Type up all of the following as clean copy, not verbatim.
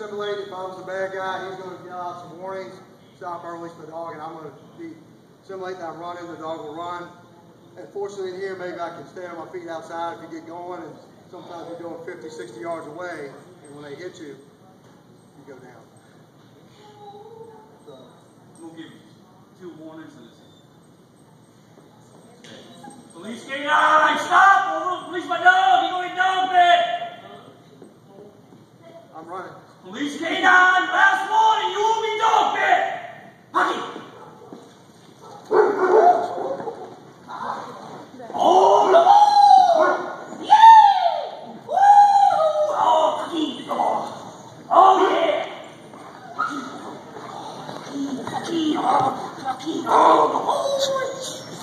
assimilate. If I was a bad guy, he's going to yell out some warnings, stop or release the dog, and I'm going to assimilate that I'm running. The dog will run. And fortunately in here, maybe I can stand on my feet outside if you get going, and sometimes you're going 50, 60 yards away, and when they hit you, you go down. So, we'll give you 2 warnings and it's okay. Police get out! I stop! Police my dog! He's going to dog bit! I'm running. Police get out! Last warning! You will be dog bit! Hockey!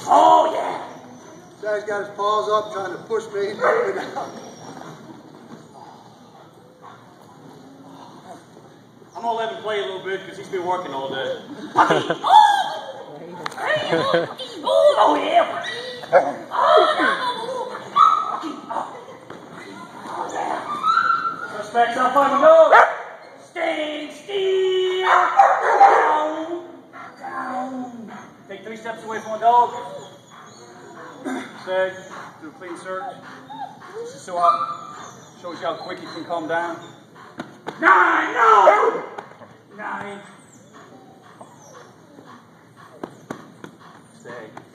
Oh, yeah! Dad's got his paws up trying to push me out. I'm gonna let him play a little bit because he's been working all day. Oh, yeah! Oh, yeah! Respect up on the nose! Stand still! Take 3 steps away from a dog. Stay, do a clean search. So I show you how quick you can calm down. 9, no! 9. Stay.